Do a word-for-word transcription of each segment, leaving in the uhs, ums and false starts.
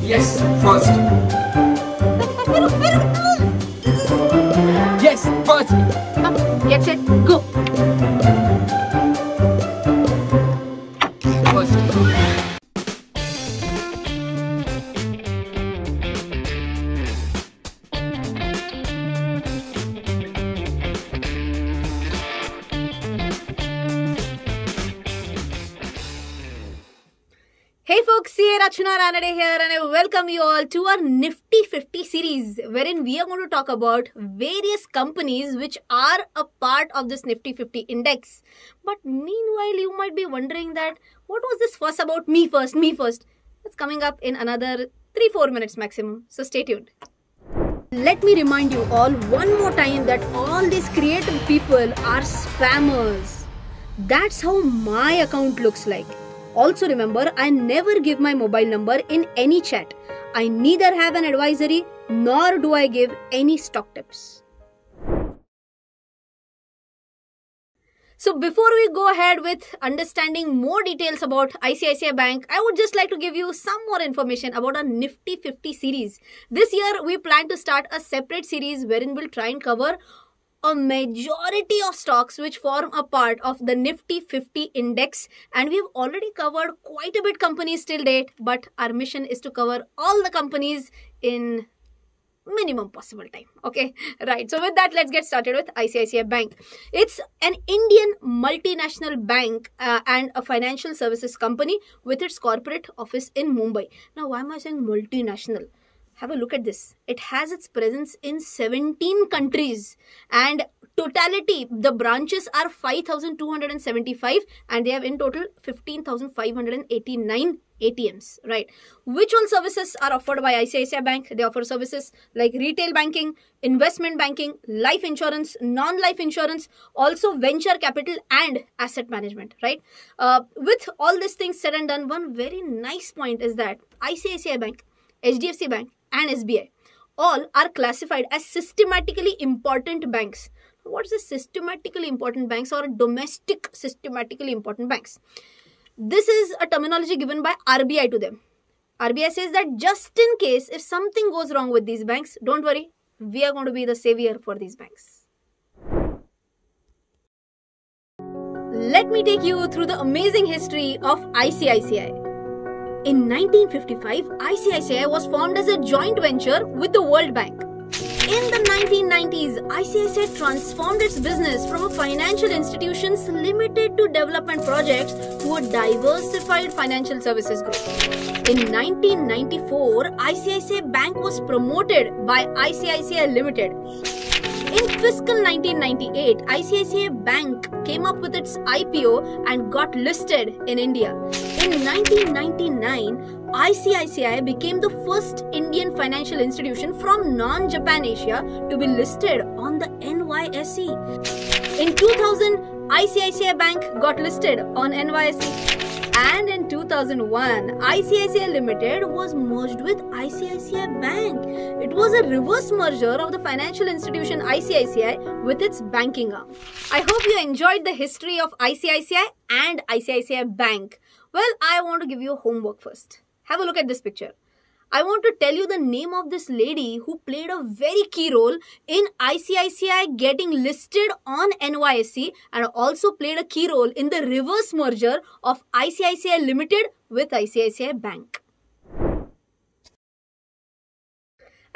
Yes, first. Yes, first. Come, get set, go. Hey folks, C A Rachana Phadke Ranade here, and I welcome you all to our Nifty fifty series, wherein we are going to talk about various companies which are a part of this Nifty fifty index. But meanwhile, you might be wondering that what was this fuss about me first, me first? It's coming up in another three to four minutes maximum, so stay tuned. Let me remind you all one more time that all these creative people are spammers. That's how my account looks like. Also remember, I never give my mobile number in any chat. I neither have an advisory nor do I give any stock tips. So before we go ahead with understanding more details about I C I C I Bank, I would just like to give you some more information about our Nifty fifty series. This year, we plan to start a separate series wherein we'll try and cover a majority of stocks which form a part of the Nifty fifty index, and we've already covered quite a bit companies till date, but our mission is to cover all the companies in minimum possible time. Okay, right. So with that, let's get started with I C I C I Bank. It's an Indian multinational bank uh, and a financial services company with its corporate office in Mumbai. Now, why am I saying multinational? Have a look at this. It has its presence in seventeen countries, and totality, the branches are five thousand two hundred seventy-five, and they have in total fifteen thousand five hundred eighty-nine A T Ms, right? Which all services are offered by I C I C I Bank? They offer services like retail banking, investment banking, life insurance, non-life insurance, also venture capital and asset management, right? Uh, with all these things said and done, one very nice point is that I C I C I Bank, H D F C Bank, and S B I all are classified as systematically important banks. What is a systematically important banks or a domestic systematically important banks? This is a terminology given by R B I to them. R B I says that just in case if something goes wrong with these banks, don't worry, we are going to be the savior for these banks. Let me take you through the amazing history of I C I C I. In nineteen fifty-five, I C I C I was formed as a joint venture with the World Bank. In the nineteen nineties, I C I C I transformed its business from a financial institution limited to development projects to a diversified financial services group. In nineteen ninety-four, I C I C I Bank was promoted by I C I C I Limited. In fiscal nineteen ninety-eight, I C I C I Bank came up with its I P O and got listed in India. In nineteen ninety-nine, I C I C I became the first Indian financial institution from non-Japan Asia to be listed on the N Y S E. In two thousand, I C I C I Bank got listed on N Y S E. And in two thousand one, I C I C I Limited was merged with I C I C I Bank. It was a reverse merger of the financial institution I C I C I with its banking arm. I hope you enjoyed the history of I C I C I and I C I C I Bank. Well, I want to give you homework first. Have a look at this picture. I want to tell you the name of this lady who played a very key role in I C I C I getting listed on N Y S E and also played a key role in the reverse merger of I C I C I Limited with I C I C I Bank.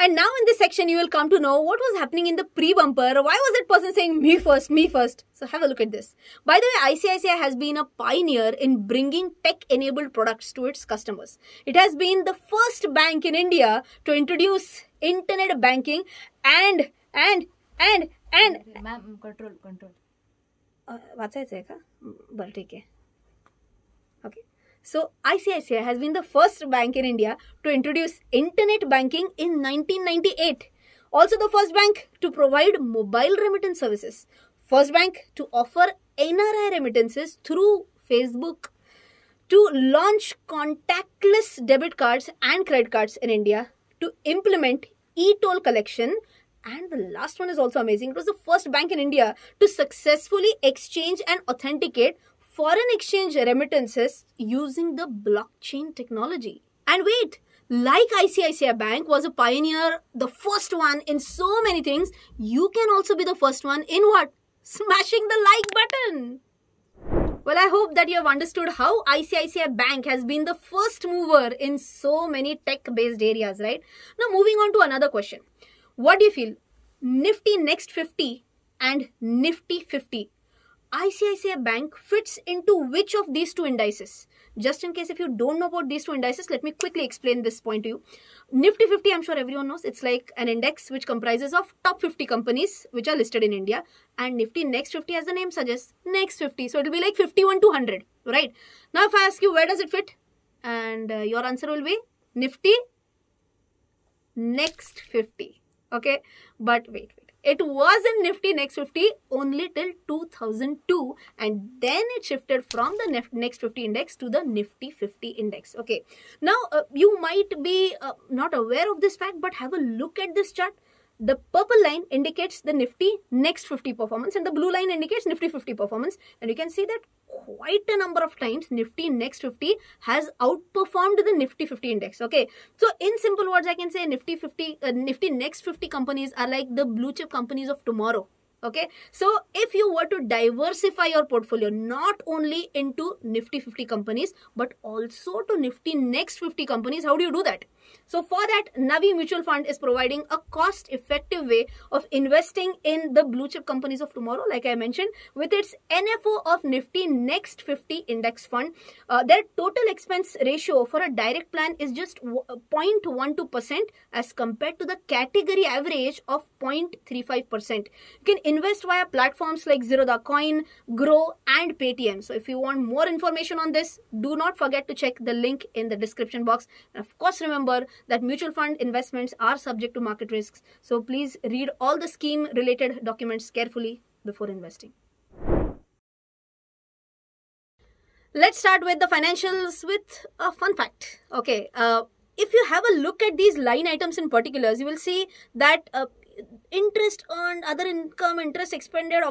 And now in this section, you will come to know what was happening in the pre-bumper. Why was that person saying me first, me first? So have a look at this. By the way, I C I C I has been a pioneer in bringing tech-enabled products to its customers. It has been the first bank in India to introduce internet banking and, and, and, and... Ma'am, control, control. Uh, what's that? Well, take care. Okay. So, I C I C I has been the first bank in India to introduce internet banking in nineteen ninety-eight. Also, the first bank to provide mobile remittance services. First bank to offer N R I remittances through Facebook. To launch contactless debit cards and credit cards in India. To implement e-toll collection. And the last one is also amazing. It was the first bank in India to successfully exchange and authenticate foreign exchange remittances using the blockchain technology. And wait, like I C I C I Bank was a pioneer, the first one in so many things, you can also be the first one in what? Smashing the like button. Well, I hope that you have understood how I C I C I Bank has been the first mover in so many tech-based areas, right? Now, moving on to another question. What do you feel? Nifty Next fifty and Nifty fifty. I C I C I Bank fits into which of these two indices? Just in case if you don't know about these two indices, let me quickly explain this point to you. Nifty fifty, I'm sure everyone knows, it's like an index which comprises of top fifty companies which are listed in India. And Nifty Next fifty, as the name suggests, Next fifty. So it will be like fifty-one to one hundred, right? Now if I ask you, where does it fit? And uh, your answer will be Nifty Next fifty, okay? But wait, wait. It was in Nifty Next fifty only till two thousand two, and then it shifted from the Next fifty index to the Nifty fifty index. Okay, now uh, you might be uh, not aware of this fact, but have a look at this chart. The purple line indicates the Nifty Next fifty performance and the blue line indicates Nifty fifty performance, and you can see that quite a number of times Nifty Next fifty has outperformed the Nifty fifty index. Okay, so in simple words, I can say Nifty fifty, uh, Nifty Next fifty companies are like the blue chip companies of tomorrow. Okay, so if you were to diversify your portfolio not only into Nifty fifty companies but also to Nifty Next fifty companies, how do you do that? So for that, Navi Mutual Fund is providing a cost-effective way of investing in the blue chip companies of tomorrow, like I mentioned, with its N F O of Nifty Next fifty Index Fund. Uh, their total expense ratio for a direct plan is just zero point one two percent as compared to the category average of zero point three five percent. You can invest via platforms like Zerodha Coin, Groww and Paytm. So if you want more information on this, do not forget to check the link in the description box. And of course, remember that mutual fund investments are subject to market risks. So please read all the scheme related documents carefully before investing. Let's start with the financials with a fun fact. Okay, uh, if you have a look at these line items in particulars, you will see that uh, interest earned, other income, interest expended,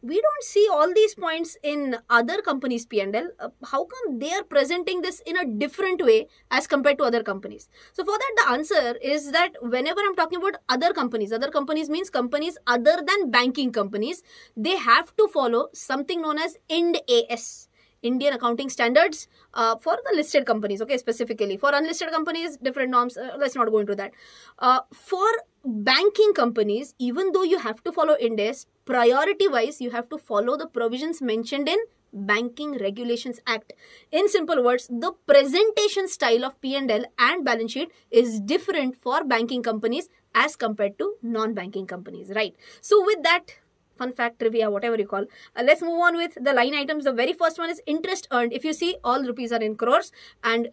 we don't see all these points in other companies' P and L. Uh, how come they are presenting this in a different way as compared to other companies? So for that, the answer is that whenever I'm talking about other companies, other companies means companies other than banking companies, they have to follow something known as IndAS, Indian Accounting Standards, uh, for the listed companies, okay, specifically. For unlisted companies, different norms, uh, let's not go into that. Uh, for banking companies, even though you have to follow IndAS, priority wise, you have to follow the provisions mentioned in Banking Regulations Act. In simple words, the presentation style of P and L and balance sheet is different for banking companies as compared to non-banking companies, right? So with that, fun fact, trivia, whatever you call, uh, let's move on with the line items. The very first one is interest earned. If you see, all rupees are in crores, and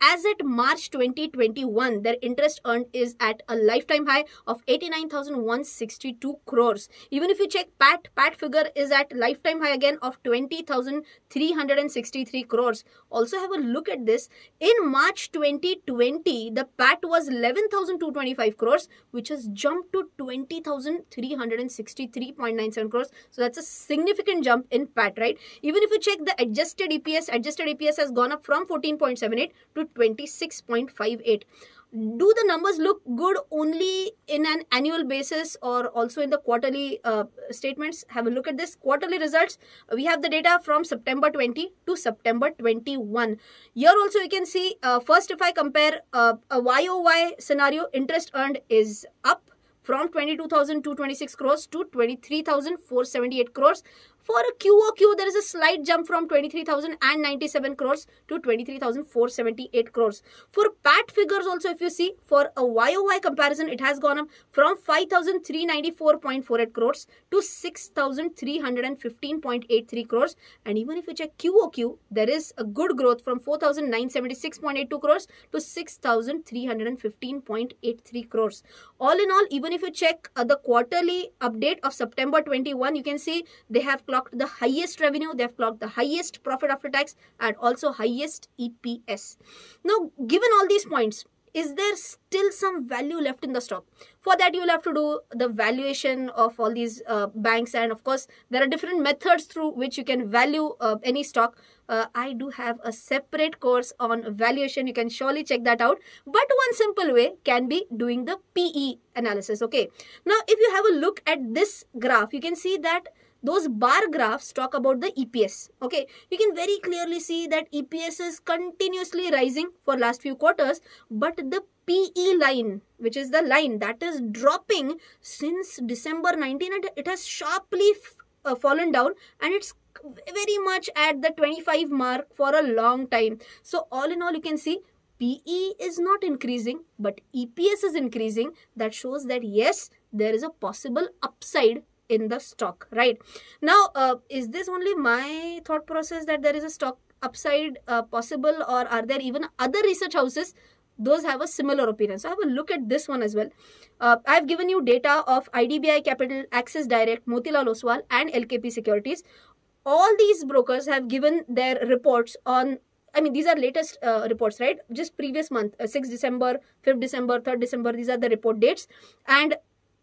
as at March twenty twenty-one, their interest earned is at a lifetime high of eighty-nine thousand one hundred sixty-two crores. Even if you check P A T, P A T figure is at lifetime high again of twenty thousand three hundred sixty-three crores. Also have a look at this. In March twenty twenty, the P A T was eleven thousand two hundred twenty-five crores, which has jumped to twenty thousand three hundred sixty-three point nine seven crores. So that's a significant jump in P A T, right? Even if you check the adjusted E P S, adjusted E P S has gone up from fourteen point seven eight to twenty-six point five eight. Do the numbers look good only in an annual basis or also in the quarterly uh, statements? Have a look at this. Quarterly results, we have the data from September twenty to September twenty-one. Here also you can see, uh, first if I compare uh, a Y O Y scenario, interest earned is up from twenty-two thousand two hundred twenty-six crores to twenty-three thousand four hundred seventy-eight crores. For a Q O Q, there is a slight jump from twenty-three thousand ninety-seven crores to twenty-three thousand four hundred seventy-eight crores. For P A T figures also, if you see, for a Y O Y comparison, it has gone up from five thousand three hundred ninety-four point four eight crores to six thousand three hundred fifteen point eight three crores. And even if you check Q O Q, there is a good growth from four thousand nine hundred seventy-six point eight two crores to six thousand three hundred fifteen point eight three crores. All in all, even if you check uh, the quarterly update of September twenty-one, you can see they have clocked the highest revenue, they have clocked the highest profit after tax and also highest E P S. Now, given all these points, is there still some value left in the stock? For that, you will have to do the valuation of all these uh, banks, and of course, there are different methods through which you can value uh, any stock. Uh, I do have a separate course on valuation. You can surely check that out. But one simple way can be doing the P E analysis. Okay. Now, if you have a look at this graph, you can see that those bar graphs talk about the E P S. Okay, you can very clearly see that E P S is continuously rising for last few quarters, but the P E line, which is the line that is dropping since December nineteen, and it has sharply uh, fallen down, and it's very much at the twenty-five mark for a long time. So all in all, you can see P E is not increasing, but E P S is increasing. That shows that yes, there is a possible upside in the stock, right? Now, uh, is this only my thought process that there is a stock upside uh, possible, or are there even other research houses? Those have a similar opinion. So, have a look at this one as well. Uh, I have given you data of I D B I Capital, Axis Direct, Motilal Oswal and L K P Securities. All these brokers have given their reports on, I mean, these are latest uh, reports, right? Just previous month, uh, sixth December, fifth December, third December, these are the report dates. And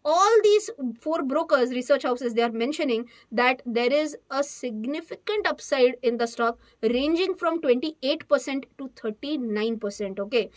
all these four brokers, research houses, they are mentioning that there is a significant upside in the stock ranging from twenty-eight percent to thirty-nine percent. Okay.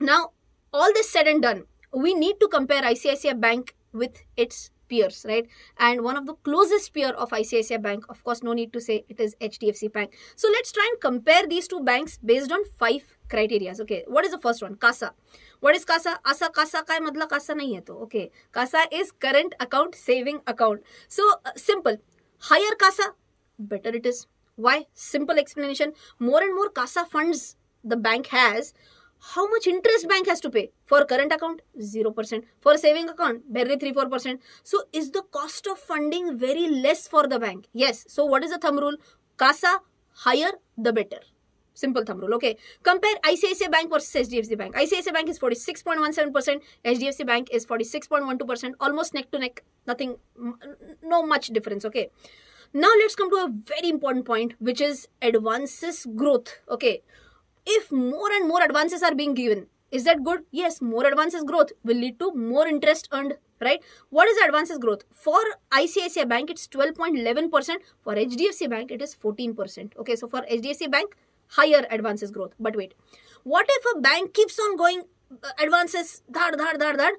Now, all this said and done, we need to compare I C I C I Bank with its peers, right? And one of the closest peer of I C I C I Bank, of course, no need to say it is H D F C Bank. So, let's try and compare these two banks based on five criteria. Okay, what is the first one? CASA. What is CASA? Asa CASA ka hai, matlab CASA nahi hai to. Okay, CASA is current account, saving account. So, uh, simple. Higher CASA, better it is. Why? Simple explanation. More and more CASA funds the bank has, how much interest bank has to pay? For current account, zero percent. For saving account, barely three to four percent. So, is the cost of funding very less for the bank? Yes. So, what is the thumb rule? CASA, higher, the better. Simple thumb rule. Okay. Compare I C I C I Bank versus H D F C Bank. I C I C I Bank is forty-six point one seven percent. H D F C Bank is forty-six point one two percent. Almost neck to neck. Nothing, no much difference. Okay. Now, let's come to a very important point, which is advances growth. Okay. If more and more advances are being given, is that good? Yes, more advances growth will lead to more interest earned, right? What is advances growth? For I C I C I Bank, it's twelve point one one percent. For H D F C Bank, it is fourteen percent. Okay, so for H D F C Bank, higher advances growth. But wait, what if a bank keeps on going uh, advances, dhar, dhar, dhar, dhar,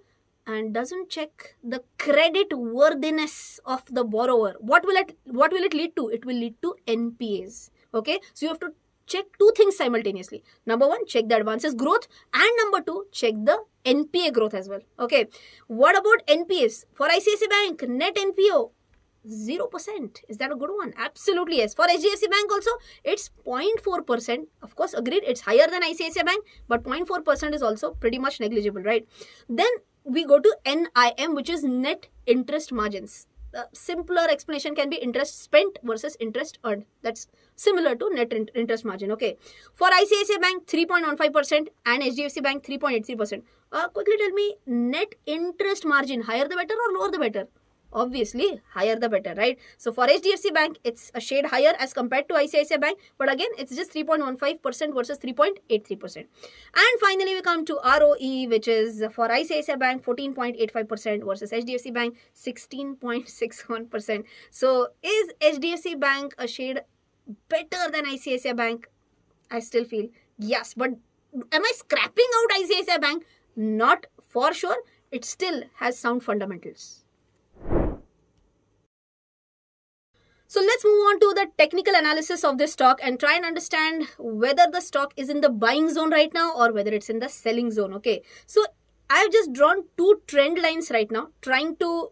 and doesn't check the credit worthiness of the borrower? What will it, what will it lead to? It will lead to N P As. Okay, so you have to check two things simultaneously. Number one, check the advances growth, and number two, check the N P A growth as well. Okay. What about N P As? For I C I C I Bank, net N P A, zero percent. Is that a good one? Absolutely yes. For H D F C Bank also, it's zero point four percent. Of course, agreed, it's higher than I C I C I Bank, but zero point four percent is also pretty much negligible, right? Then we go to N I M, which is net interest margins. Uh, simpler explanation can be interest spent versus interest earned. That's similar to net in interest margin. Okay. For I C I C I Bank, three point one five percent and H D F C Bank, three point eight three percent. Uh, quickly tell me, net interest margin, higher the better or lower the better? Obviously, higher the better, right? So, for H D F C Bank, it's a shade higher as compared to I C I C I Bank. But again, it's just three point one five percent versus three point eight three percent. And finally, we come to R O E, which is for I C I C I Bank, fourteen point eight five percent versus H D F C Bank, sixteen point six one percent. So, is H D F C Bank a shade better than I C I C I Bank? I still feel yes. But am I scrapping out I C I C I Bank? Not for sure. It still has sound fundamentals. So, let's move on to the technical analysis of this stock and try and understand whether the stock is in the buying zone right now or whether it's in the selling zone. Okay. So, I've just drawn two trend lines right now, trying to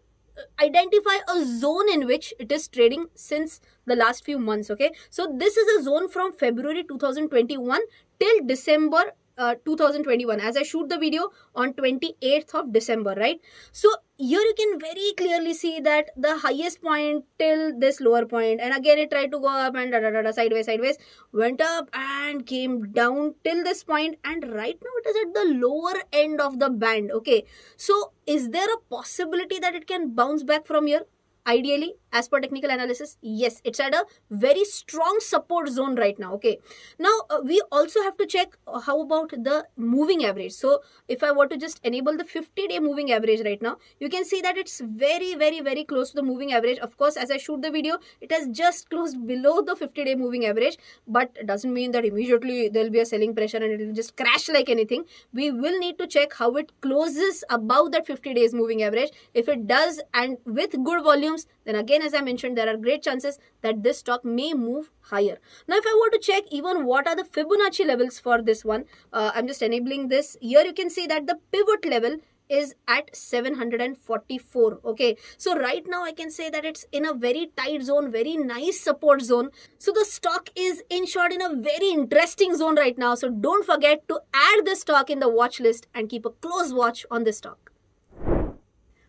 identify a zone in which it is trading since the last few months. Okay. So, this is a zone from February two thousand twenty-one till December uh, two thousand twenty-one, as I shoot the video on twenty-eighth of December, right? So, here you can very clearly see that the highest point till this lower point, and again it tried to go up and da, da, da, da, sideways, sideways, went up and came down till this point, and right now it is at the lower end of the band. Okay, so is there a possibility that it can bounce back from here? Ideally, as per technical analysis? Yes, it's at a very strong support zone right now. Okay, now uh, we also have to check uh, how about the moving average. So if I were to just enable the fifty day moving average right now, you can see that it's very very very close to the moving average. Of course, as I shoot the video, it has just closed below the fifty day moving average, but it doesn't mean that immediately there will be a selling pressure and it will just crash like anything. We will need to check how it closes above that fifty days moving average. If it does, and with good volumes, then again, as I mentioned, there are great chances that this stock may move higher. Now, if I were to check even what are the Fibonacci levels for this one, uh, I'm just enabling this. Here you can see that the pivot level is at seven hundred forty-four. Okay, so right now I can say that it's in a very tight zone, very nice support zone. So the stock is in short in a very interesting zone right now. So don't forget to add this stock in the watch list and keep a close watch on this stock.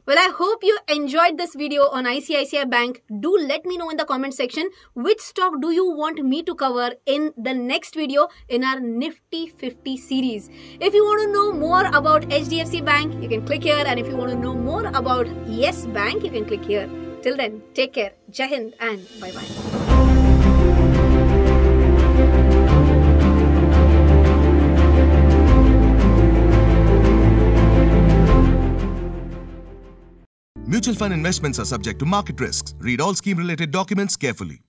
Well, I hope you enjoyed this video on I C I C I Bank. Do let me know in the comment section which stock do you want me to cover in the next video in our Nifty fifty series. If you want to know more about H D F C Bank, you can click here. And if you want to know more about Yes Bank, you can click here. Till then, take care. Jai Hind and bye-bye. Mutual fund investments are subject to market risks. Read all scheme-related documents carefully.